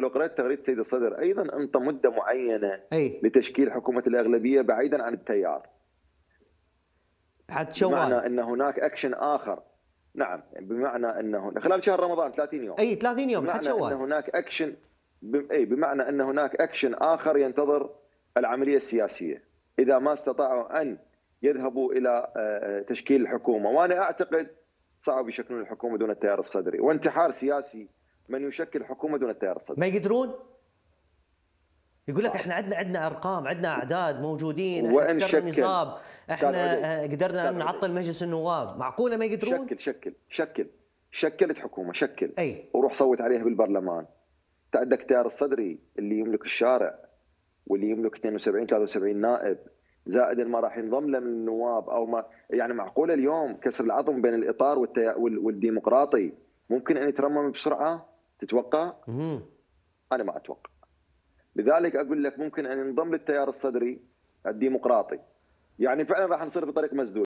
لو قرأت تغريدة السيد الصدر أيضا أنت مدة معينة لتشكيل حكومة الأغلبية بعيدا عن التيار، بمعنى أن هناك أكشن آخر. نعم، بمعنى أنه خلال شهر رمضان 30 يوم. أي 30 يوم حتى شوال. أن هناك أكشن بمعنى أن هناك أكشن آخر ينتظر العملية السياسية إذا ما استطاعوا أن يذهبوا إلى تشكيل الحكومة، وأنا أعتقد صعب يشكلون الحكومة دون التيار الصدري، وانتحار سياسي من يشكل حكومة دون التيار الصدري. ما يقدرون؟ يقول لك احنا عندنا ارقام، عندنا اعداد موجودين، احنا كسرنا النصاب، احنا قدرنا نعطل مجلس النواب، معقوله ما يقدرون؟ شكلت حكومه، وروح صوت عليها بالبرلمان. انت عندك التيار الصدري اللي يملك الشارع واللي يملك 72 73 نائب، زائد ما راح ينضم له من النواب او ما، يعني معقوله اليوم كسر العظم بين الاطار والديمقراطي ممكن ان يترمم بسرعه؟ تتوقع؟ انا ما اتوقع. لذلك اقول لك ممكن ان ينضم للتيار الصدري الديمقراطي، يعني فعلا راح نصير بطريق مسدود.